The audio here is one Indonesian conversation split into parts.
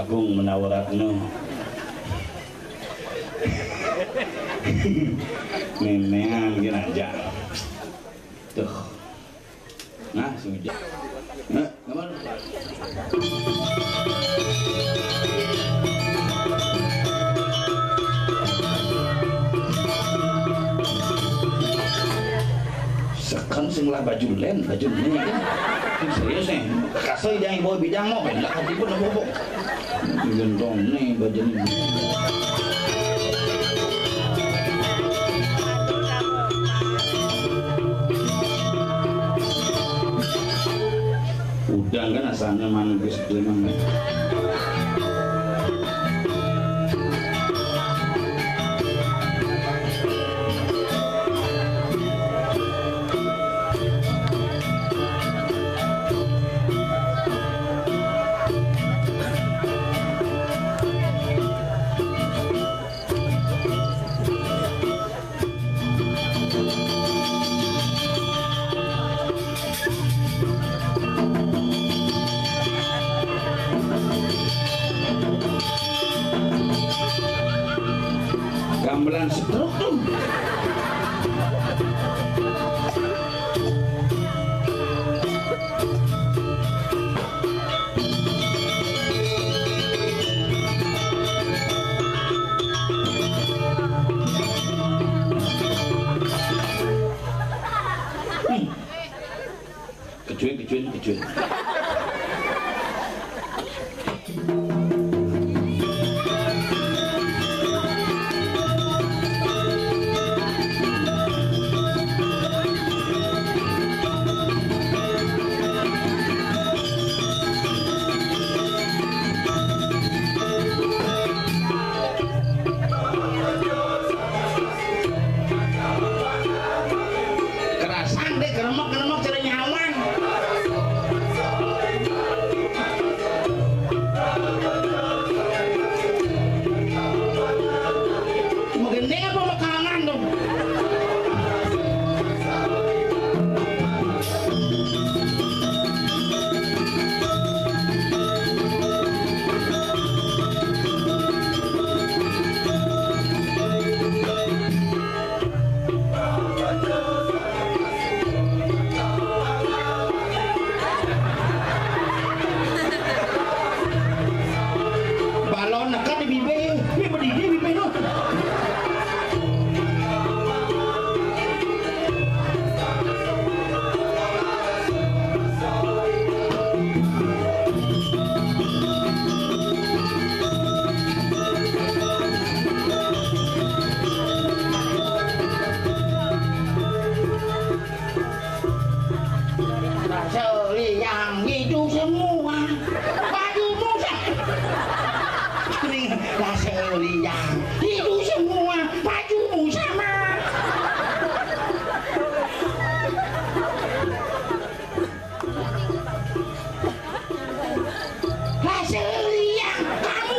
Agung menawaratno nenean gini aja tuh nah sudah nah kamar sekam singlah baju len serius nih kasih jangan bawa bidang mau bela hati pun bobok gendong nih badannya udang kan asalnya manggis memang Seliang gitu semua. Bajumu sama. Seliang gitu semua. Bajumu sama. Seliang kamu.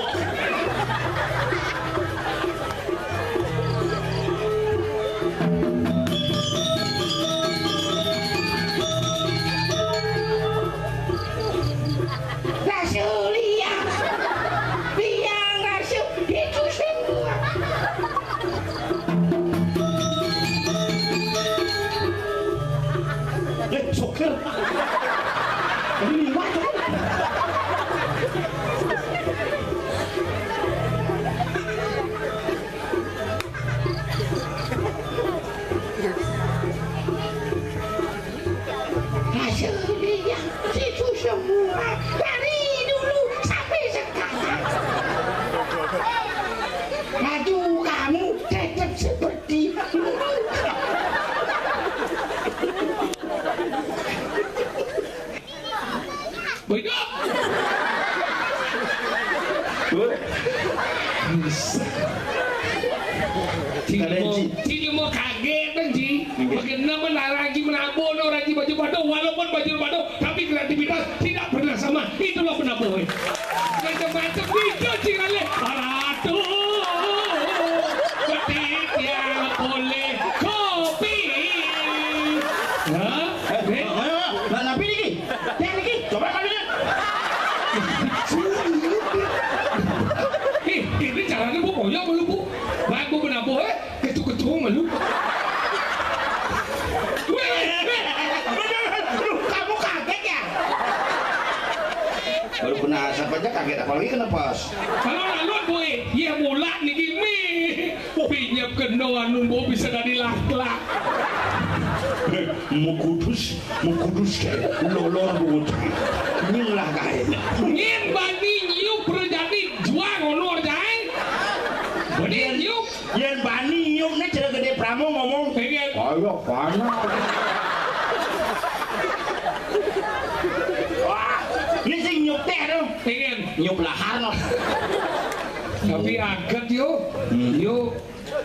Mau kaget nanti, bagaimana menaragi menabono raji baju badoh, walaupun baju badoh, tapi kreativitas tidak pernah sama. Itulah penaboh. Macam-macam video cirale, paratu, ketik yang boleh kopi. Hah? Tapi lagi, yang lagi, coba kau lihat. Ini caranya bu, pojok lu bu, baik bu penaboh. Ketua malu. Kamu kaget ya? Baru penasaran aja kaget, apalagi kenapa? Kalau laluan boy, ya mulak nih gini. Pinjam kendoan nun boy bisa dari lak-lak. Mau kudus kayak lolor buat. Nyulah kayak. Nyen bani nyu perjadi juang honor jai. Bani nyu. Yen bani nyuknya cerita gede Pramu ngomong pengen ayo panas. Wah, ini sih nyuk teh dong pengen nyuk lahar loh. Tapi agak yuk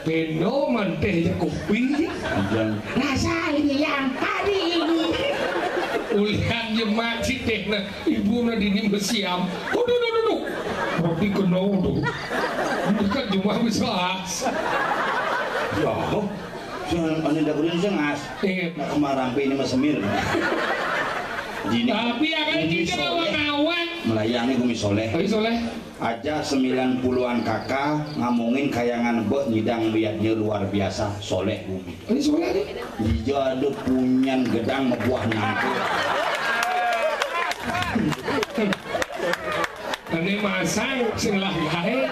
bendo mentehnya kopi rasanya yang hari ini ulian jemaat si teh ibu nadini bersiam duduk tapi kenal dong bukan cuma bisa as ya jangan pandai dagurin sengas nak kemarampi ini mesemir tapi akan kita kawan melayani Gumi Soleh aja 90-an kakak ngomongin kayangan bot nyidang biaknya luar biasa Soleh Gumi ini Soleh nih jadu punya gedang membuah nanti ini masang selah gahe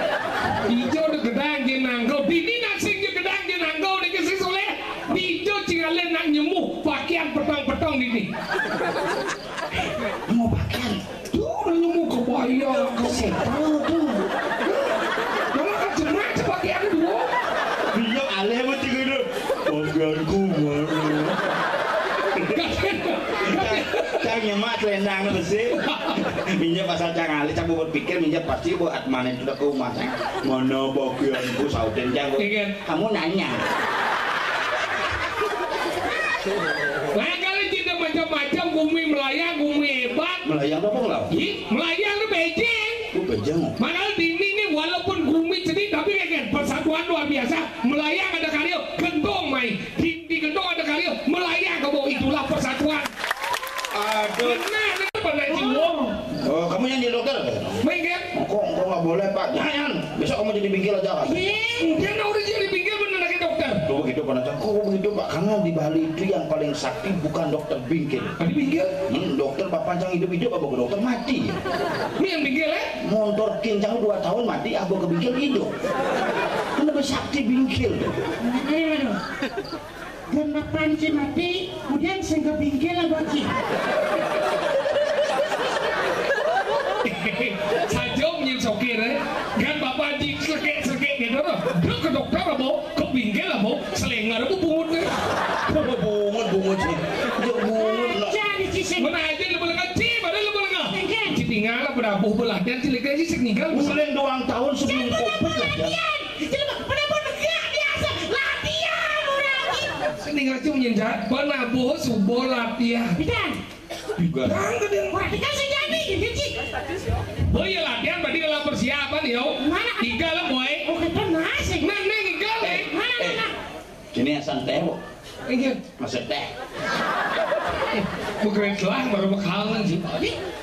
hijau di gedang jenanggo bini naksing di gedang jenanggo di kesih Soleh hijau cinggalen nak nyemuh pakaian petang-petang ini mau pakaian tuh nyemuh kebaya kesetan tuh malah kacerak sepakaian dulu dia aleh mati gede pakaianku marah cang nyemak selendang besi minyak pasal cangali campur berpikir minyak pasti buat atmanin sudah ke rumah saya mana bagianku sauden janggut kamu nanya lagali tidak macam-macam Gumi melayang Gumi hebat melayang apa enggak? Melayang lu Pejeng makanya dini ini walaupun Gumi sedih tapi kayak persatuan luar biasa melayang ada karyo gendong main di gendong ada karyo melayang ke bawah itulah persatuan aduh benar itu pada jiwong. Oh, kamu yang di dokter? Minggir. Kok nggak boleh Pak? Jangan. Besok kamu jadi pinggir aja kan? Jangan udah jadi pinggir bener lagi dokter. Tuh begitu Pak Nacan. Kok begitu Pak? Karena di Bali itu yang paling sakti bukan dokter pinggir. Di pinggir? Dokter Pak Pancang hidup-hidup abah ke dokter mati. Ini yang pinggir ya? Montor kincang 2 tahun mati abah ke pinggir hidup. Kenapa sakti pinggir? Karena Panci mati, kemudian saya ke pinggir abah ke. Saja punya sokir, kan bapak di serkek gitu loh. Dulu ke dokter aboh, ke pinggir aboh, selengar aboh bungut. Bungut sih. Bungut lah. Jadi sih. Ulang 2 tahun sebelum kopuk latihan. Jelema penapa negak biasa latihan urang. Sending aja menyenjat penabuh subuh latihan. Pisan. Juga. Kan gede mah dikasih jadi hiji. Oh iya latihan berarti dalam persiapan yo. Tiga lah moe. Oh ketenang sih. Neng gale. Mana. Ini asan teh. Ingat masak teh. Bukan selang baru bakalan sih.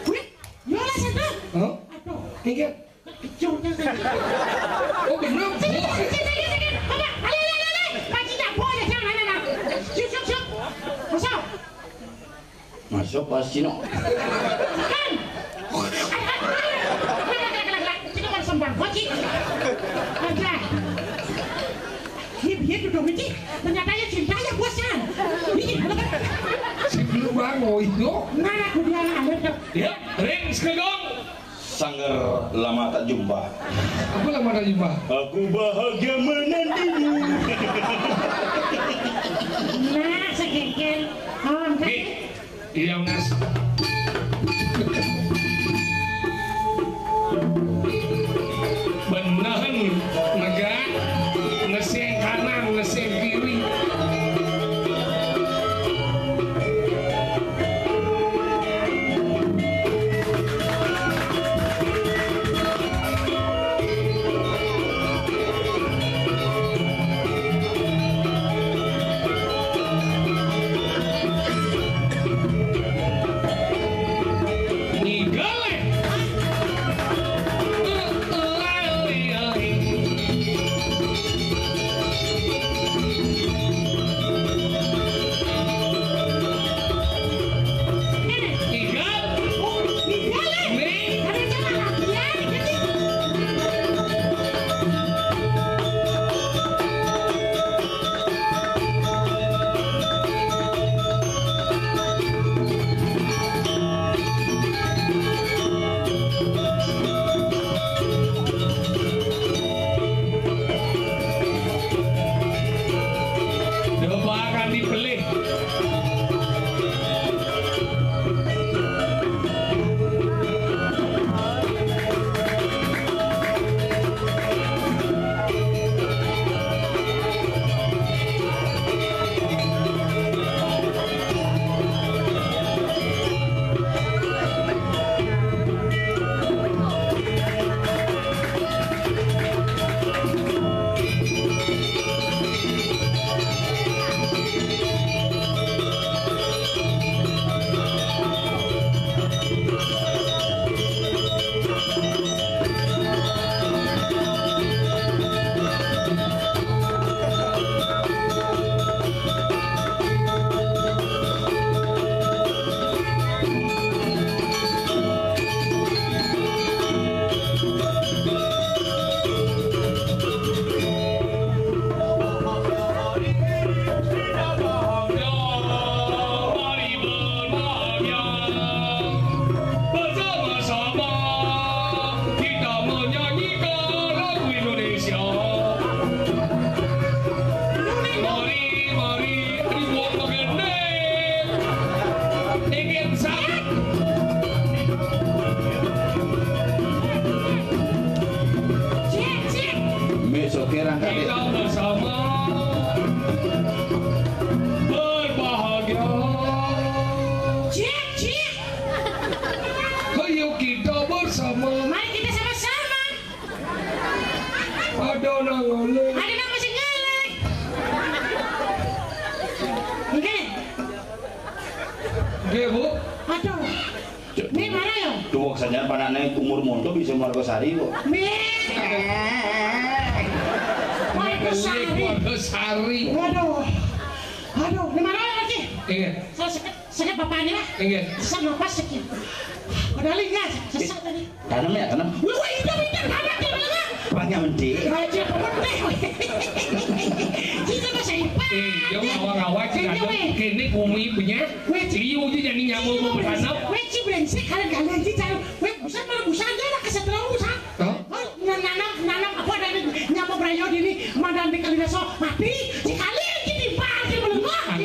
Kulit. Yola satu. Hah? Ingat. Kecurnya sakit. Oh benar. Sakit. Apa? Ayo. Paci tak boleh jangan anak. Cuk. Masuk pas Cino. Kan. Cino kan sembang koci. Ada. Hip itu dong ini. Ternyata ya cintanya bosan. Ini kenapa? Sebelum bangun itu. Mana aku dia ada. Ya, rings kedong. Sangger lama tak jumpa. Aku lama tak jumpa. Aku bahagia menantimu. Nah, sekejap. Hei, dia ngas. Benahan negara, ngeseng kanan, ngeseng kiri.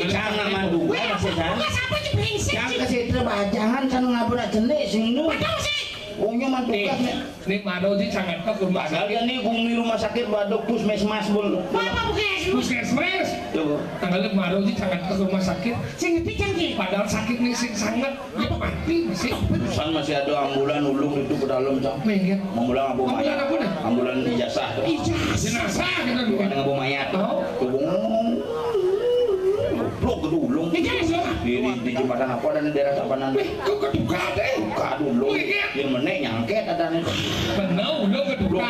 Jangan madu. Jangan kasih terbaca. Malahan kan ngabura jenis sing nu. Wongnya mantukan nih madu sih sangat kekurban. Kalian nih bumi rumah sakit badok puskesmas bol. Mana puskesmas? Tuh. Tanggalnya madu sih sangat ke rumah sakit. Sing Pejeng padahal sakit nih sing sangat. Apa mati masih? Pesan masih ada ambulan ulung itu ke dalam jam. Mengin. Ambulan abu mayat. Ambulan ijazah. Jenazah kita dua. Dengan abu mayat. Tubung. Blok ke ulung. Di jembatan apa dan daerah Tabanan. Kau keduga deh. Aduh ulung. Yang mana nyangket ada nih. Benar ulung keduga.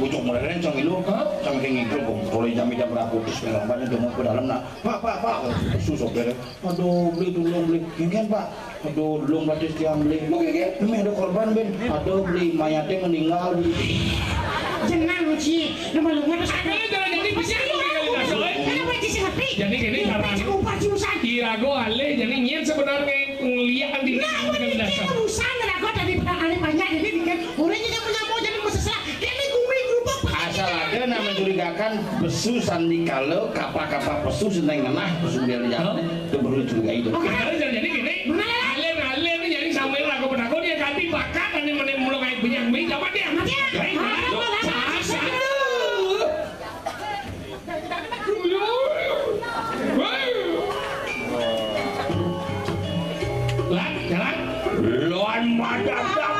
Pucuk meren canggih lu. Canggih ngikut bung. Kalau jam jam berapa terus melambangnya demo ke dalam nak. Pak. Susah deh. Aduh beli ulung beli. Mungkin pak. Aduh ulung berarti tiang beli. Mungkin. Ini ada korban ben. Aduh beli mayatnya meninggal. Jangan uci. Nama lu nggak ada. Jangan dipikir. Jadi gini karena Irago Ale jadi nyian sebenarnya penglihatan di dasar. Urusan Irago tadi pernah Ale banyak jadi dengan orangnya yang punya mau jadi masalah. Ini kumri berubah. Asal ada nama curigakan besu sandi kalau kapal besu sedang ngenah besu dia lihat itu baru curiga itu. Jadi gini Ale ini jadi sambil Irago Irago dia ganti bakat ini menemui kayak banyak banyak apa dia. Jalan, loan madam.